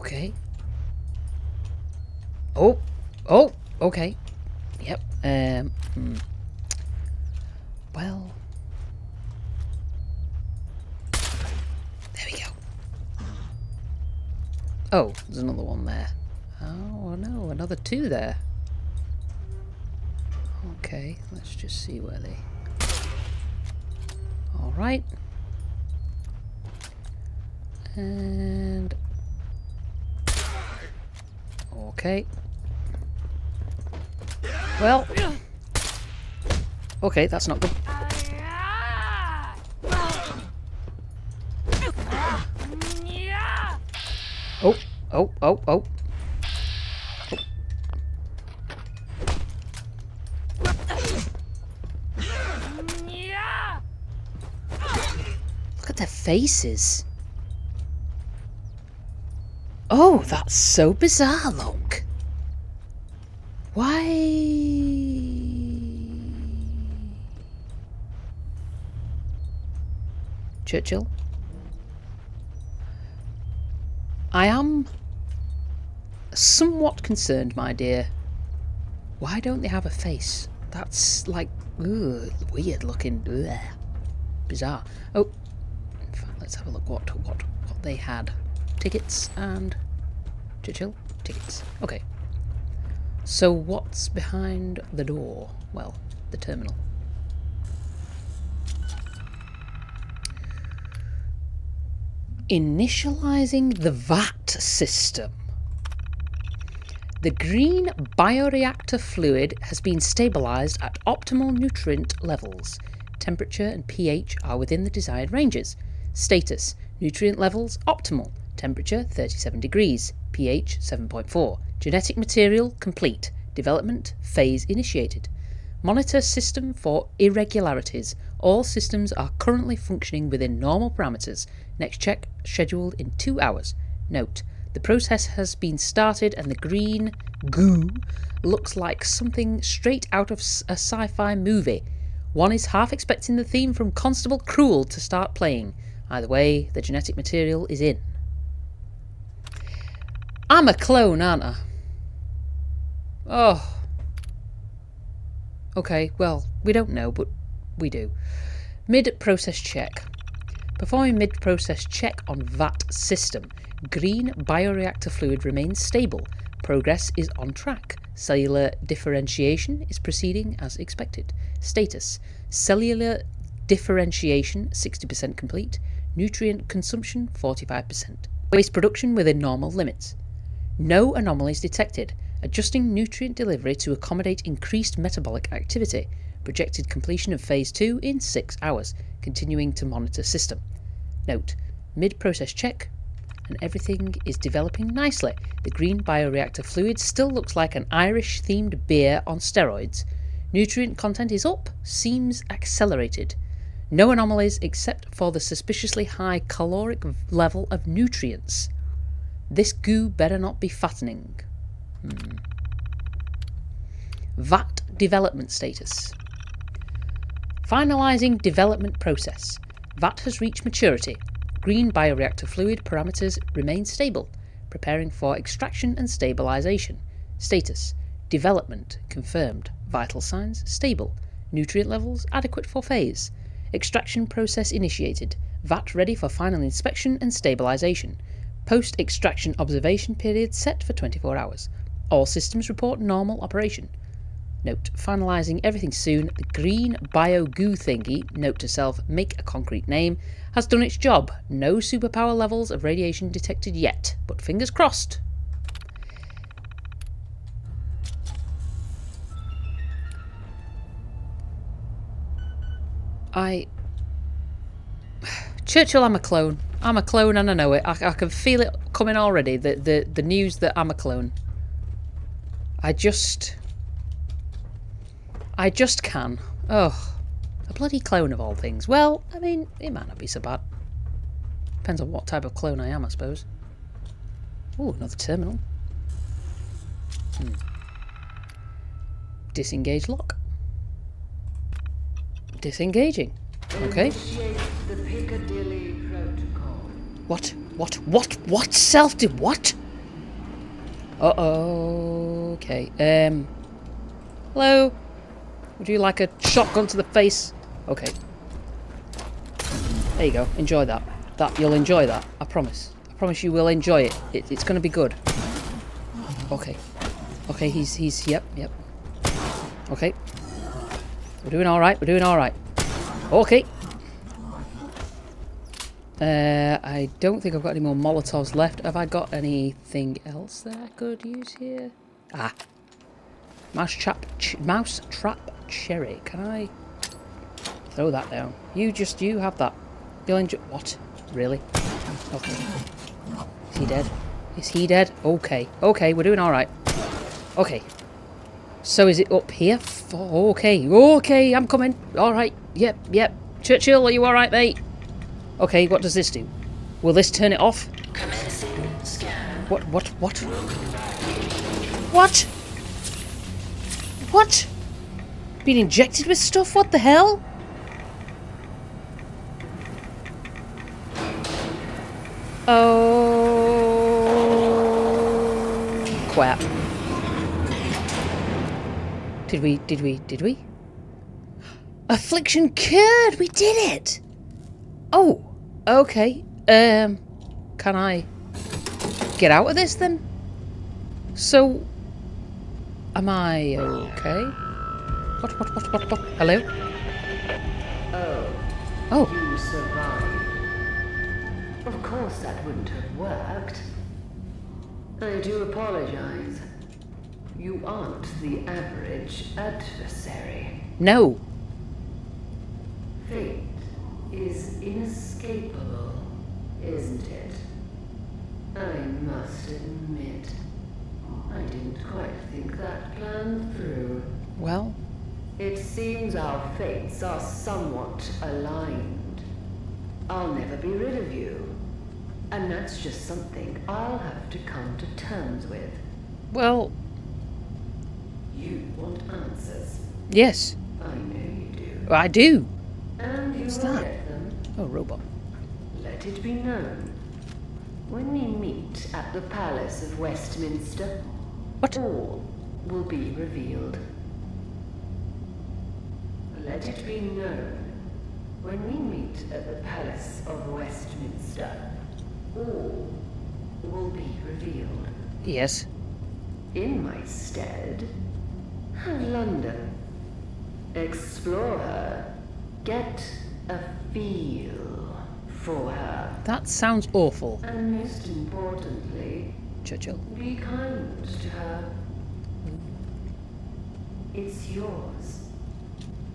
Okay. Oh. Oh. Okay. Yep. Well. There we go. Oh, there's another one there. Oh, no. Another two there. Okay. Let's just see where they... Alright. And... Okay. Well. Okay, that's not good. Oh, oh, oh, oh. Look at their faces. Oh, that's so bizarre, look. Why? Churchill? I am somewhat concerned, my dear. Why don't they have a face? That's like, ugh, weird looking, ugh, bizarre. Oh, in fact, let's have a look what they had. Tickets and Churchill tickets. Okay. So what's behind the door? Well, the terminal. Initializing the VAT system. The green bioreactor fluid has been stabilized at optimal nutrient levels. Temperature and pH are within the desired ranges. Status: nutrient levels optimal. Temperature 37 degrees, pH 7.4. Genetic material complete. Development phase initiated. Monitor system for irregularities. All systems are currently functioning within normal parameters. Next check scheduled in 2 hours. Note, the process has been started and the green goo looks like something straight out of a sci-fi movie. One is half expecting the theme from Constable Cruel to start playing. Either way, the genetic material is in. I'm a clone, aren't I? Oh. Okay, well, we don't know, but we do. Mid-process check. Performing mid-process check on VAT system. Green bioreactor fluid remains stable. Progress is on track. Cellular differentiation is proceeding as expected. Status. Cellular differentiation 60% complete. Nutrient consumption 45%. Waste production within normal limits. No anomalies detected. Adjusting nutrient delivery to accommodate increased metabolic activity. Projected completion of phase 2 in 6 hours. Continuing to monitor system. Note, mid-process check and everything is developing nicely. The green bioreactor fluid still looks like an Irish-themed beer on steroids. Nutrient content is up, seems accelerated. No anomalies except for the suspiciously high caloric level of nutrients. This goo better not be fattening. VAT development status. Finalizing development process. VAT has reached maturity. Green bioreactor fluid parameters remain stable. Preparing for extraction and stabilization. Status. Development confirmed. Vital signs stable. Nutrient levels adequate for phase. Extraction process initiated. VAT ready for final inspection and stabilization. Post-extraction observation period set for 24 hours. All systems report normal operation. Note, finalising everything soon, the green bio-goo thingy, note to self, make a concrete name, has done its job. No superpower levels of radiation detected yet, but fingers crossed. Churchill, I'm a clone. I'm a clone and I know it. I can feel it coming already, the news that I'm a clone. I just can. Oh, a bloody clone of all things. Well, I mean, it might not be so bad. Depends on what type of clone I am, I suppose. Oh, another terminal. Disengage lock. Disengaging. Okay. What? What? What? What? Self did what? Uh-oh. Okay. Hello? Would you like a shotgun to the face? Okay. There you go. Enjoy that. You'll enjoy that. I promise. I promise you will enjoy it. It's going to be good. Okay. Okay, he's yep. Okay. We're doing alright, Okay. I don't think I've got any more Molotovs left. Have I got anything else that I could use here? Ah. Mouse trap cherry. Can I throw that down? You have that. You'll enjoy. What? Really? Okay. Is he dead? Okay. Okay, we're doing alright. Okay. So is it up here? Okay. Okay, I'm coming. Alright. Yep. Churchill, are you alright, mate? Okay, what does this do? Will this turn it off? What? What? Being injected with stuff? What the hell? Oh... crap. Did we? Affliction cured! We did it! Oh! Okay, can I get out of this then? So, am I okay? What? Hello? Oh. You survived. Of course that wouldn't have worked. I do apologize. You aren't the average adversary. No. Fate is inescapable, isn't it? I must admit, I didn't quite think that plan through. Well? It seems our fates are somewhat aligned. I'll never be rid of you. And that's just something I'll have to come to terms with. Well... you want answers. Yes. I know you do. I do. And you will get them. Oh, robot. Let it be known. When we meet at the Palace of Westminster, what? All will be revealed. Let it be known. When we meet at the Palace of Westminster, all will be revealed. Yes. In my stead, have London. Explore her. Get a feel for her. That sounds awful. And most importantly, Churchill, be kind to her. It's yours,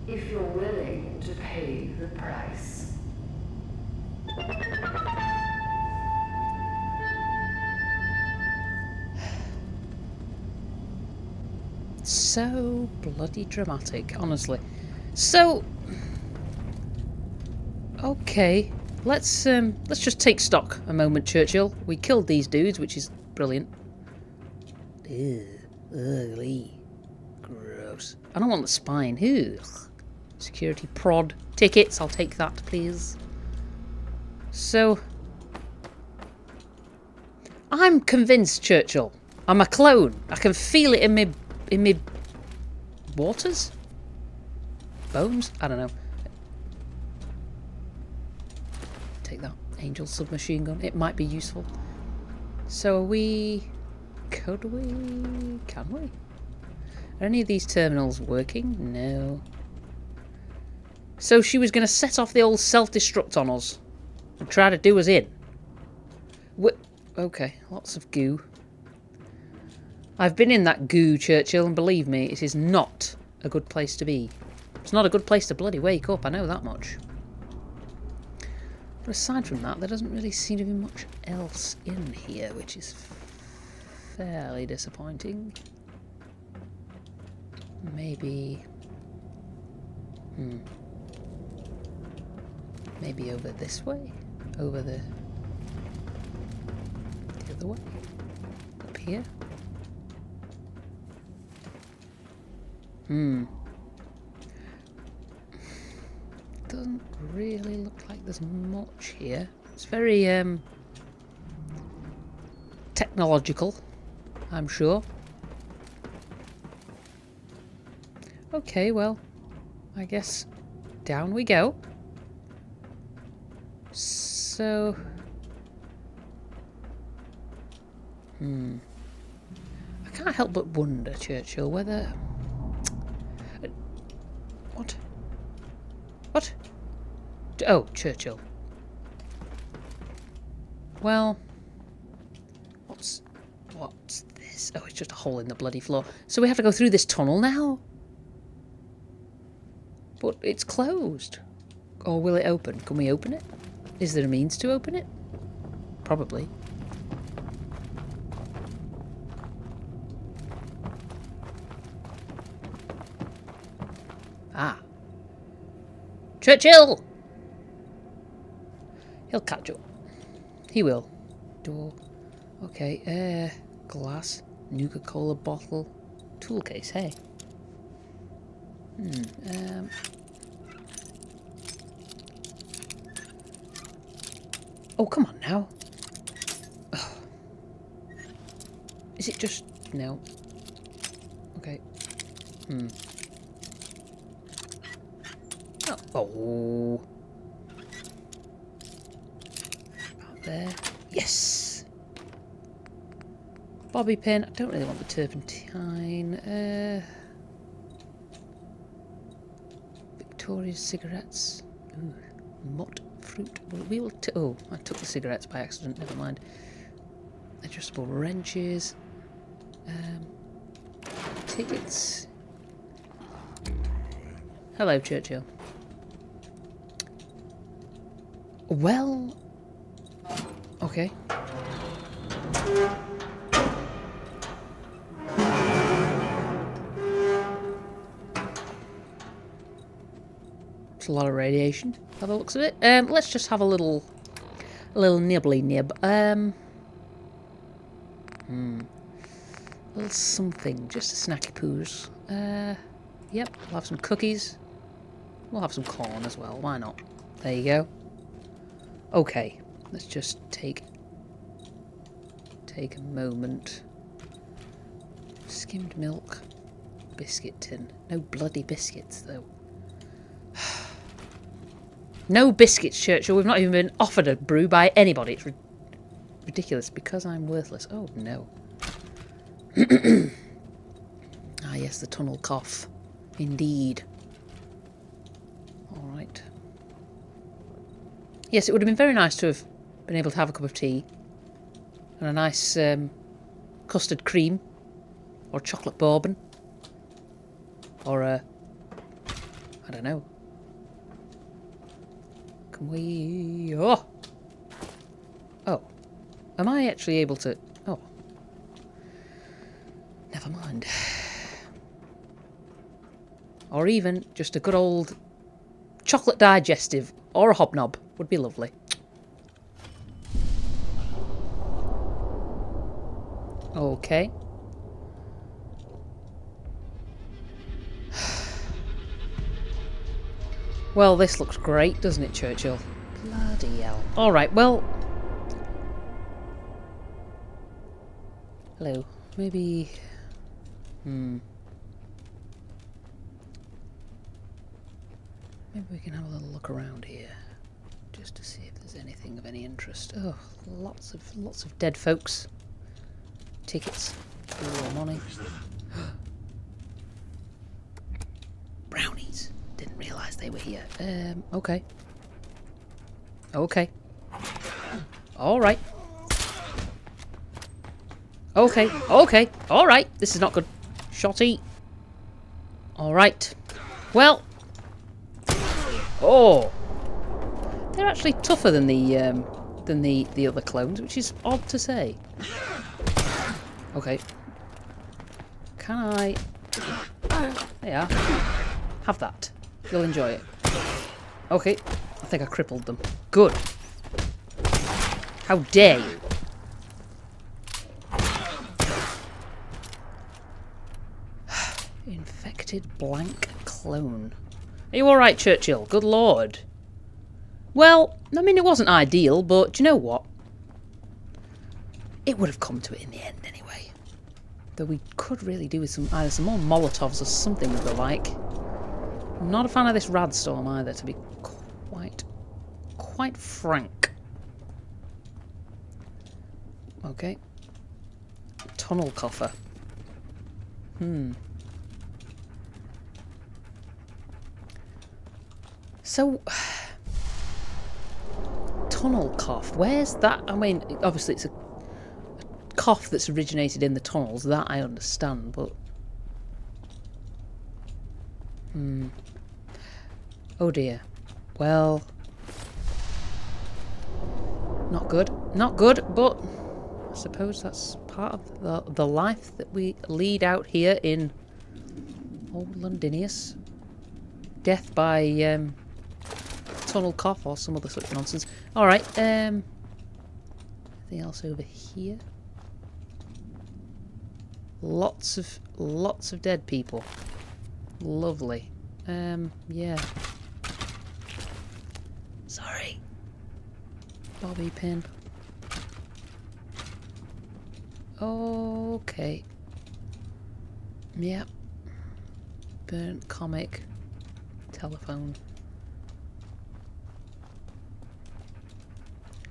if you're willing to pay the price. So bloody dramatic, honestly. So... okay, let's just take stock a moment, Churchill. We killed these dudes, which is brilliant. Ew, ugly, gross. I don't want the spine. Ew. Security prod tickets. I'll take that, please. So, I'm convinced, Churchill. I'm a clone. I can feel it in me waters, bones. I don't know. Take that Angel submachine gun. It might be useful. So are we... can we? Are any of these terminals working? No. So she was going to set off the old self-destruct on us and try to do us in. Okay, lots of goo. I've been in that goo, Churchill, and believe me, it is not a good place to be. It's not a good place to bloody wake up, I know that much. But aside from that, there doesn't really seem to be much else in here, which is fairly disappointing. Maybe... maybe over this way? Over the other way? Up here? Doesn't really look like there's much here. It's very technological. I'm sure. Okay, well, I guess down we go. So... I can't help but wonder, Churchill, whether... What? What? Oh, Churchill. Well... What's this? Oh, it's just a hole in the bloody floor. So we have to go through this tunnel now? But it's closed. Or will it open? Can we open it? Is there a means to open it? Probably. Ah. Churchill! He'll catch up. He will. Door. Okay, glass, Nuka-Cola bottle, tool case, hey. Oh, come on now. Ugh. Is it just... no. Okay. Oh. Out there. Yes! Bobby pin. I don't really want the turpentine. Victoria's cigarettes. Ooh, mott fruit. We will. Oh, I took the cigarettes by accident. Never mind. Adjustable wrenches. Tickets. Hello, Churchill. Well. Okay. A lot of radiation by the looks of it. Let's just have a little nibbly nib. A little something, just a snacky poos. Yep, we'll have some cookies. We'll have some corn as well, why not? There you go. Okay, let's just take a moment. Skimmed milk, biscuit tin. No bloody biscuits though. No biscuits, Churchill. We've not even been offered a brew by anybody. It's ridiculous because I'm worthless. Oh, no. Ah, yes, the tunnel cough. Indeed. All right. Yes, it would have been very nice to have been able to have a cup of tea and a nice custard cream or chocolate bourbon or a... I don't know. We... Oh! Oh. Am I actually able to... Oh. Never mind. Or even just a good old chocolate digestive or a hobnob would be lovely. Okay. Well, this looks great, doesn't it, Churchill? Bloody hell. Alright, well... Hello. Maybe... Maybe we can have a little look around here. Just to see if there's anything of any interest. Oh, lots of dead folks. Tickets. Little money. Brownies. Didn't realise they were here. Okay. Okay. Alright. Okay. Okay. Alright. This is not good. Shotty. Alright. Well. Oh. They're actually tougher than the other clones, which is odd to say. Okay. Can I... There you are. Have that. You'll enjoy it. Okay. I think I crippled them. Good. How dare you? Infected blank clone. Are you alright, Churchill? Good lord. Well, I mean, it wasn't ideal, but do you know what? It would have come to it in the end anyway. Though we could really do with some, either some more Molotovs or something of the like. I'm not a fan of this Radstorm either, to be quite frank. Okay. Tunnel coffer. So, tunnel cough, where's that? I mean, obviously it's a cough that's originated in the tunnels, that I understand, but... Oh dear. Well... Not good. Not good, but I suppose that's part of the life that we lead out here in old Londinius. Death by... tunnel cough or some other such nonsense. Alright, anything else over here? Lots of dead people. Lovely. Yeah. Sorry. Bobby pin. Okay. Yep. Burnt comic. Telephone.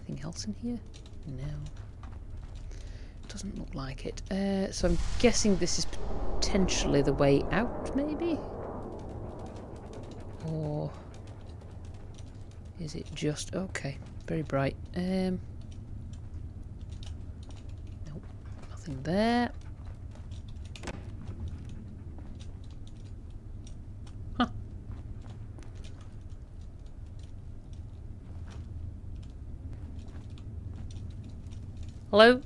Anything else in here? No. Doesn't look like it. So I'm guessing this is potentially the way out, maybe? Or is it just... Okay, very bright. Nope, nothing there. Hello?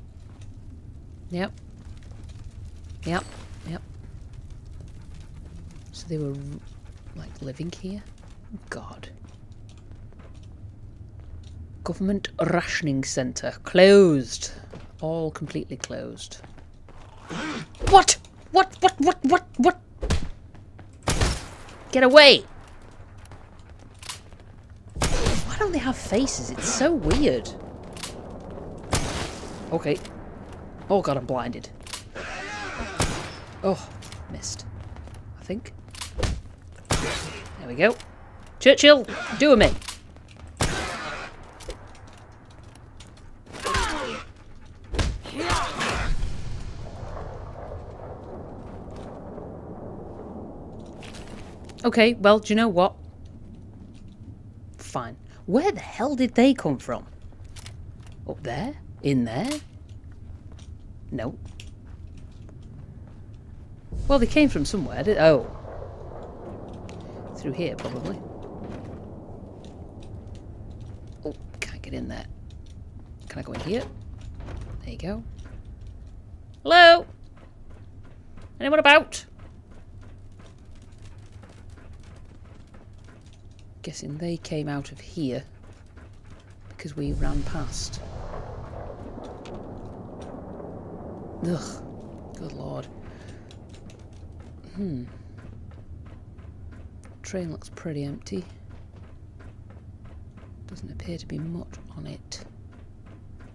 Yep. Yep. Yep. So they were, like, living here? God. Government Rationing Centre. Closed. All completely closed. What? What? Get away! Why don't they have faces? It's so weird. Okay. Oh god, I'm blinded. Oh, missed. I think. There we go. Churchill, do a me. Okay, well, do you know what? Fine. Where the hell did they come from? Up there? In there? No. Well, they came from somewhere, did... Oh. Through here, probably. Oh, can't get in there. Can I go in here? There you go. Hello? Anyone about? Guessing they came out of here because we ran past. Ugh, good lord. Train looks pretty empty. Doesn't appear to be much on it.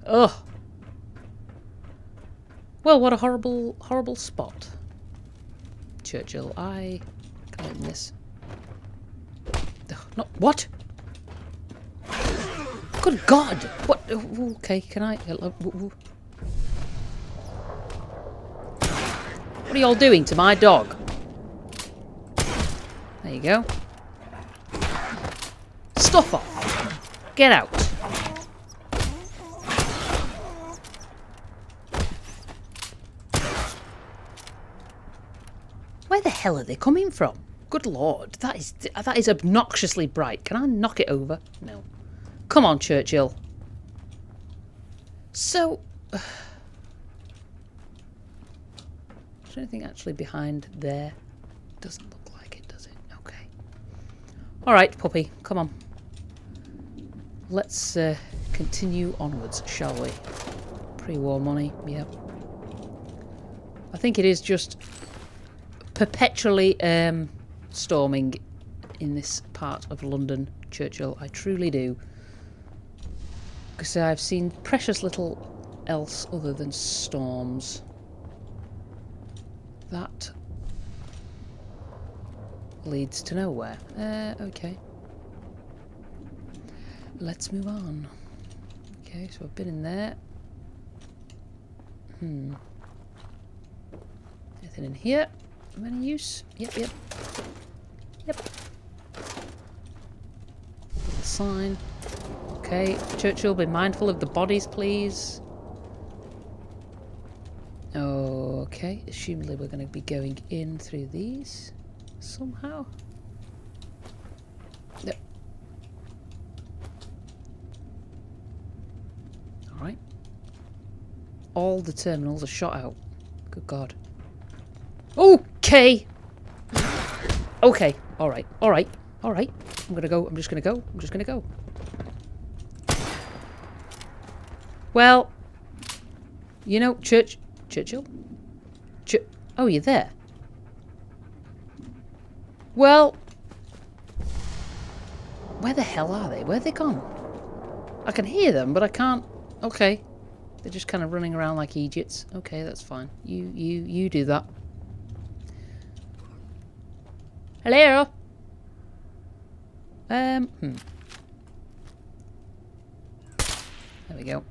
Ugh! Well, what a horrible, horrible spot. Churchill, I can't open this. Ugh, not what? Good god! What? Okay, can I? What are y'all doing to my dog? There you go. Stuff off! Get out! Where the hell are they coming from? Good lord, that is obnoxiously bright. Can I knock it over? No. Come on, Churchill. So... Is there anything actually behind there? Doesn't look like it, does it? Okay. Alright, puppy, come on. Let's continue onwards, shall we? Pre-war money, yep. I think it is just perpetually storming in this part of London, Churchill. I truly do. Because I've seen precious little else other than storms. That leads to nowhere. Okay. Let's move on. Okay, so I've been in there. Anything in here? Of any use? Yep. Little sign. Okay, Churchill, be mindful of the bodies, please. Okay, assumedly we're going to be going in through these somehow. Yep. Alright. All the terminals are shot out. Good God. Okay! Okay, alright. I'm just gonna go. Well, you know, Churchill? Oh, you're there. Well, where the hell are they? Where have they gone? I can hear them, but I can't. Okay. They're just kind of running around like idiots. Okay, that's fine. You do that. Hello? There we go.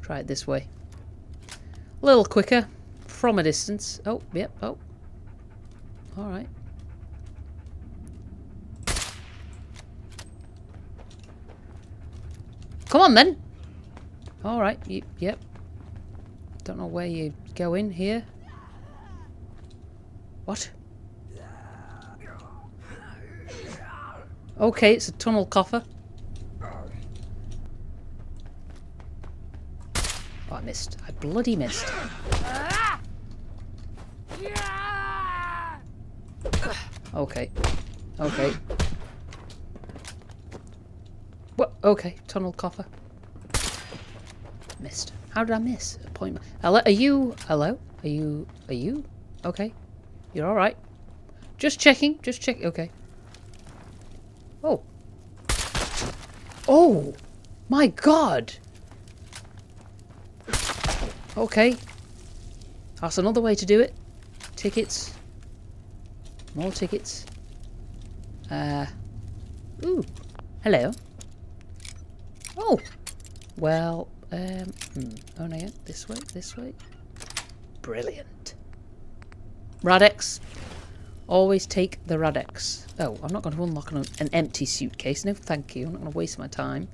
Try it this way. A little quicker. From a distance. Oh, yep, oh. Alright. Come on then! Alright, yep. Don't know where you go in here. What? Okay, it's a tunnel coffer. Oh, I missed. I bloody missed. Okay. What? Okay, tunnel coffer. Missed. How did I miss? Appointment. Hello? Are you? Hello? Are you? Are you? Okay. You're alright. Just checking. Okay. Oh. Oh! My God! Okay. That's another way to do it. Tickets. More tickets. Ooh. Hello. Oh! Well, Oh, no, yeah. This way. Brilliant. Radex. Always take the Radex. Oh, I'm not going to unlock an empty suitcase. No, thank you. I'm not going to waste my time.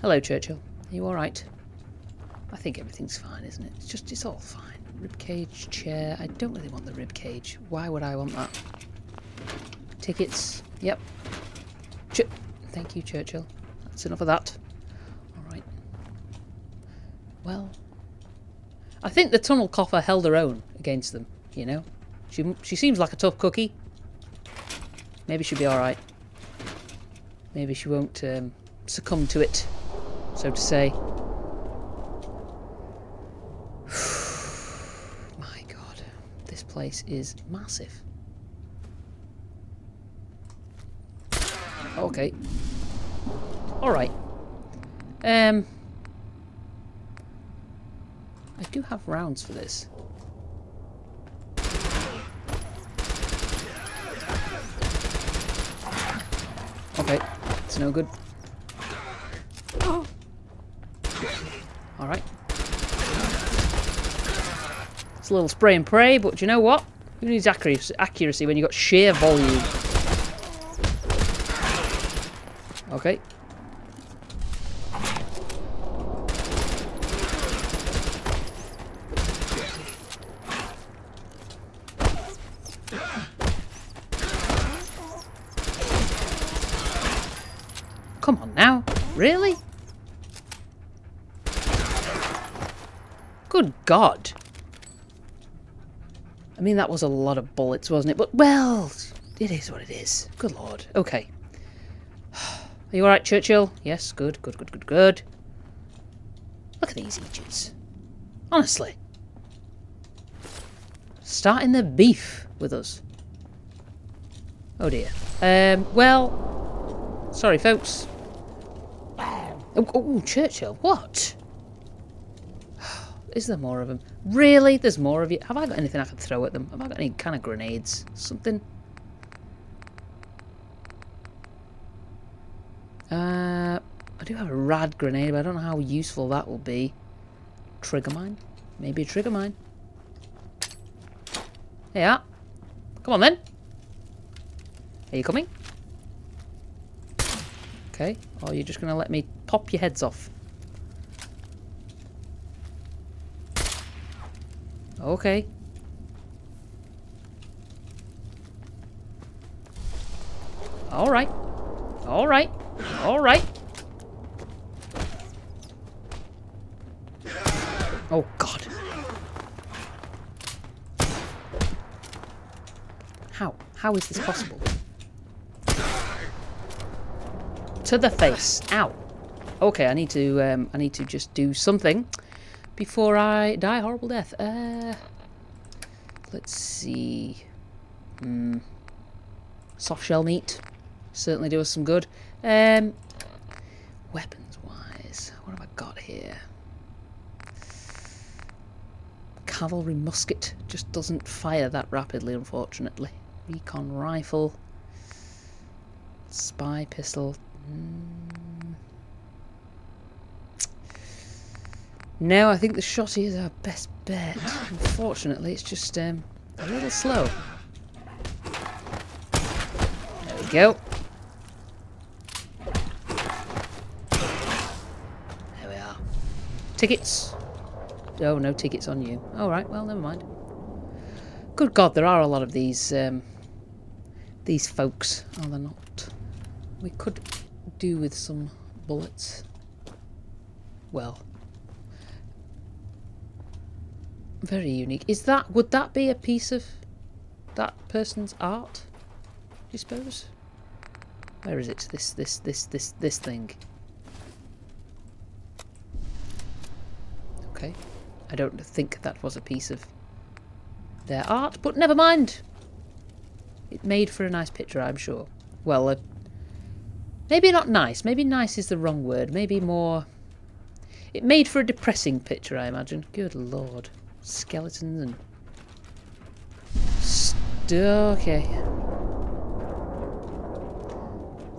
Hello, Churchill. Are you all right? I think everything's fine, isn't it? It's all fine. Ribcage, chair. I don't really want the ribcage. Why would I want that? Tickets. Yep. Thank you, Churchill. That's enough of that. All right. Well, I think the tunnel coffer held her own against them, you know? She seems like a tough cookie. Maybe she'll be alright. Maybe she won't succumb to it, so to say. My God, this place is massive. Okay. Alright. I do have rounds for this. Okay, it's no good. Oh. Alright. It's a little spray and pray, but do you know what? Who needs accuracy when you've got sheer volume? Okay. Come on now. Really? Good God. I mean, that was a lot of bullets, wasn't it? But, well, it is what it is. Good Lord. Okay. Are you alright, Churchill? Yes, good. Look at these idiots. Honestly. Starting the beef with us. Oh dear. Well, sorry folks. Oh, Churchill, what? Is there more of them? Really? There's more of you? Have I got anything I can throw at them? Have I got any kind of grenades? Something? I do have a rad grenade, but I don't know how useful that will be. Trigger mine? Maybe a trigger mine. Yeah. Come on then. Are you coming? Okay. Or are you just going to let me pop your heads off? Okay. Alright. Alright. Alright. Oh, God. How? How is this possible? To the face. Ow. Okay, I need to just do something before I die a horrible death. Let's see. Soft shell meat. Certainly do us some good. Weapons-wise, what have I got here? Cavalry musket just doesn't fire that rapidly, unfortunately. Recon rifle, spy pistol. No, I think the shotty is our best bet. Unfortunately, it's just a little slow. There we go. There we are. Tickets. Oh, no tickets on you. Alright, well, never mind. Good God, there are a lot of these folks. Oh, they're not. We could do with some bullets. Well. Very unique. Is that... would that be a piece of that person's art, do you suppose? Where is it? This thing. Okay. I don't think that was a piece of their art, but never mind. It made for a nice picture, I'm sure. Well, maybe not nice. Maybe nice is the wrong word. Maybe more... it made for a depressing picture, I imagine. Good Lord. Skeletons and... okay.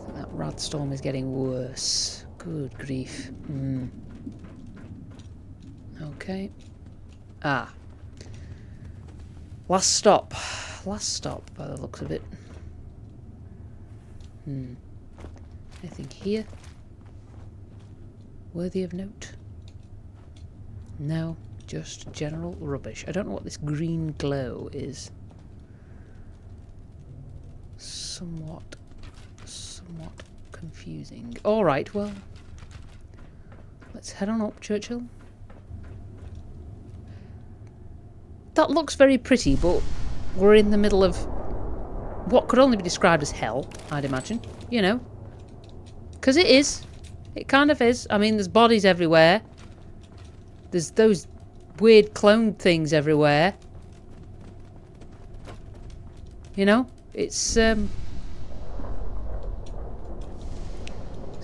So that Radstorm is getting worse. Good grief. Okay. Ah. Last stop. Last stop, by the looks of it. Anything here? Worthy of note? No. Just general rubbish. I don't know what this green glow is. Somewhat confusing. Alright, well. Let's head on up, Churchill. That looks very pretty, but we're in the middle of what could only be described as hell, I'd imagine. You know. Because it is. It kind of is. I mean, there's bodies everywhere. There's those weird clone things everywhere. You know? It's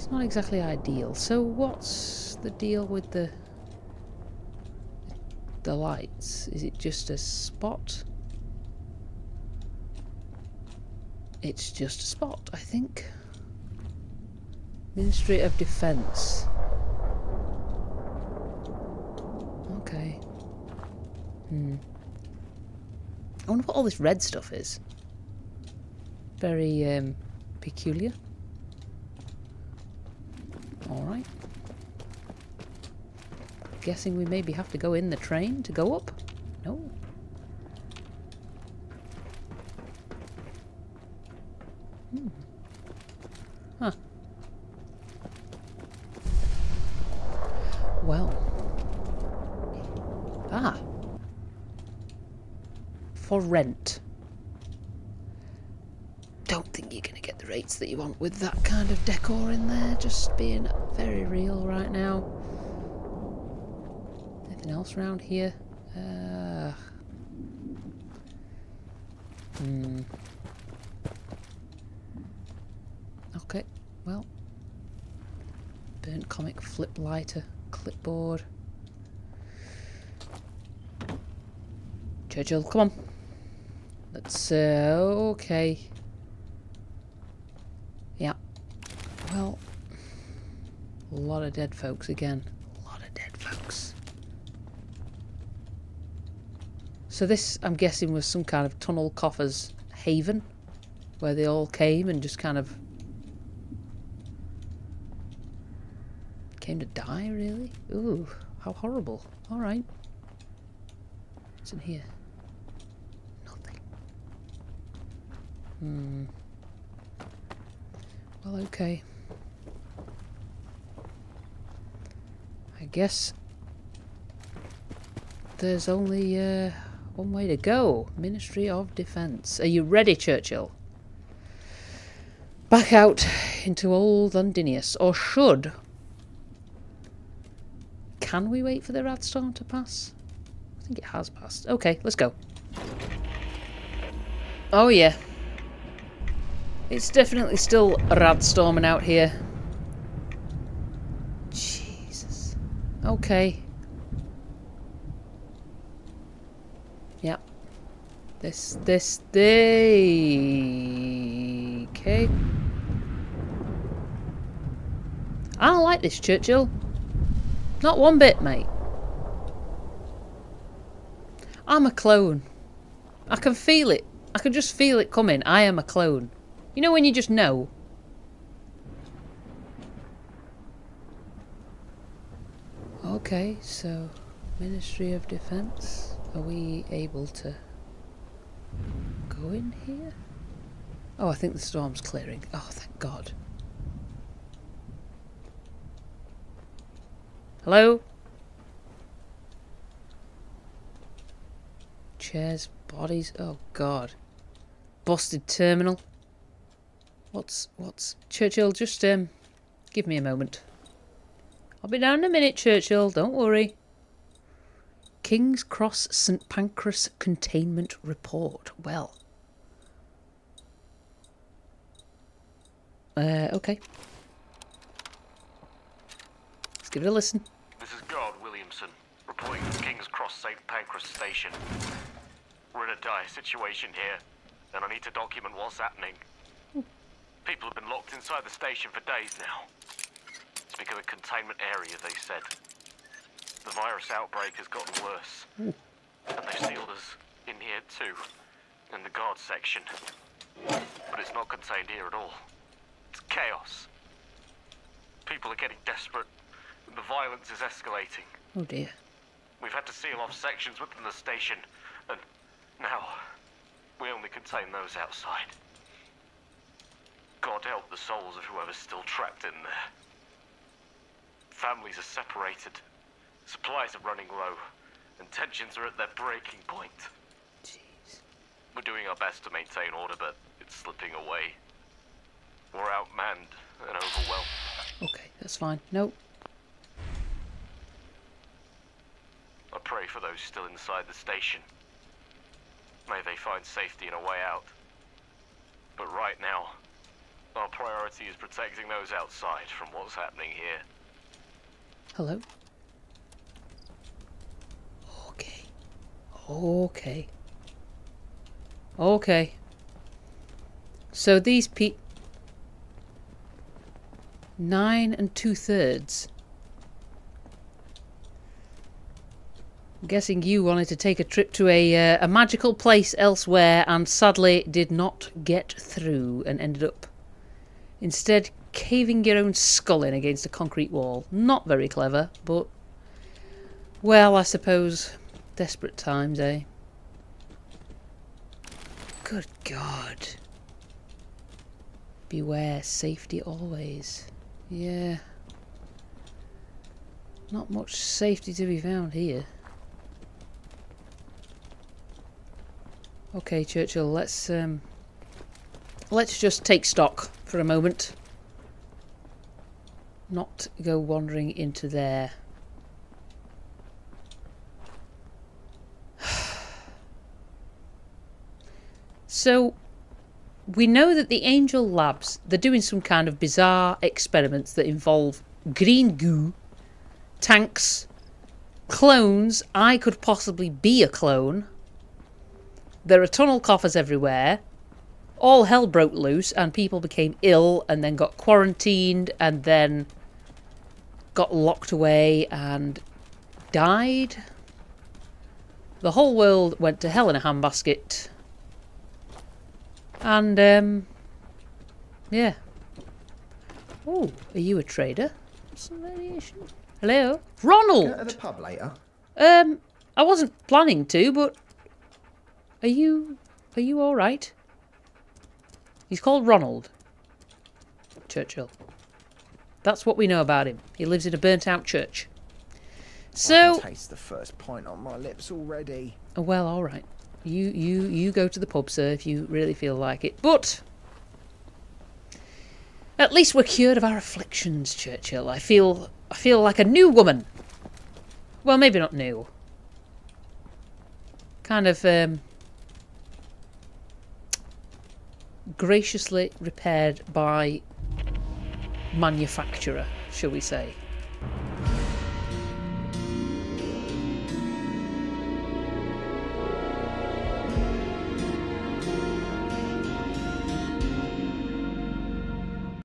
not exactly ideal. So what's the deal with the lights? Is it just a spot? It's just a spot, I think. Ministry of Defence. Okay. I wonder what all this red stuff is. Very peculiar. Alright. Guessing we maybe have to go in the train to go up? No. Huh. Well. Ah. For rent. Don't think you're going to get the rates that you want with that kind of decor in there. Just being very real right now. Anything else around here? Okay. Well. Burnt comic, flip lighter, clipboard. Churchill, come on. Let's, okay. Yeah. Well, a lot of dead folks again. A lot of dead folks. So this, I'm guessing, was some kind of tunnel coffers haven, where they all came and just kind of came to die, really? Ooh, how horrible. Alright. What's in here? Nothing. Hmm. Well, okay. I guess there's only one way to go. Ministry of Defence. Are you ready, Churchill? Back out into old Londinius, or should... Can we wait for the Radstorm to pass? I think it has passed. Okay, let's go. Oh yeah. It's definitely still Radstorming out here. Jesus. Okay. Yeah. This. Okay. I don't like this, Churchill. Not one bit, mate. I'm a clone. I can feel it. I can just feel it coming. I am a clone. You know when you just know? Okay, so... Ministry of Defence. Are we able to... go in here? Oh, I think the storm's clearing. Oh, thank God. Hello? Chairs, bodies, oh God. Busted terminal. What's, Churchill, just, give me a moment. I'll be down in a minute, Churchill, don't worry. King's Cross St. Pancras Containment Report, well. Okay. Give it a listen. This is Guard Williamson, reporting from King's Cross St. Pancras Station. We're in a dire situation here, and I need to document what's happening. People have been locked inside the station for days now. It's become a containment area, they said. The virus outbreak has gotten worse. Ooh. And they've sealed us in here too, in the guard section. But it's not contained here at all. It's chaos. People are getting desperate. The violence is escalating. Oh dear. We've had to seal off sections within the station, and now we only contain those outside. God help the souls of whoever's still trapped in there. Families are separated, supplies are running low, and tensions are at their breaking point. Jeez. We're doing our best to maintain order, but it's slipping away. We're outmanned and overwhelmed. Okay, that's fine. Nope. I pray for those still inside the station. May they find safety and a way out. But right now, our priority is protecting those outside from what's happening here. Hello? Okay. Okay. Okay. So these 9 2/3. I'm guessing you wanted to take a trip to a magical place elsewhere and sadly did not get through and ended up instead caving your own skull in against a concrete wall. Not very clever, but well, I suppose desperate times, eh? Good God. Beware, safety always. Yeah. Not much safety to be found here. Okay, Churchill, let's just take stock for a moment. Not go wandering into there. So, we know that the Angel Labs, they're doing some kind of bizarre experiments that involve green goo, tanks, clones. I could possibly be a clone. There are tunnel coffers everywhere. All hell broke loose and people became ill and then got quarantined and then got locked away and died. The whole world went to hell in a handbasket. And, yeah. Oh, are you a trader? Some variation. Hello? Ronald! Go to the pub later. I wasn't planning to, but... Are you alright? He's called Ronald. Churchill. That's what we know about him. He lives in a burnt-out church. So... I can taste the first pint on my lips already. Well, alright. You go to the pub, sir, if you really feel like it. But... at least we're cured of our afflictions, Churchill. I feel like a new woman. Well, maybe not new. Kind of graciously repaired by manufacturer, shall we say.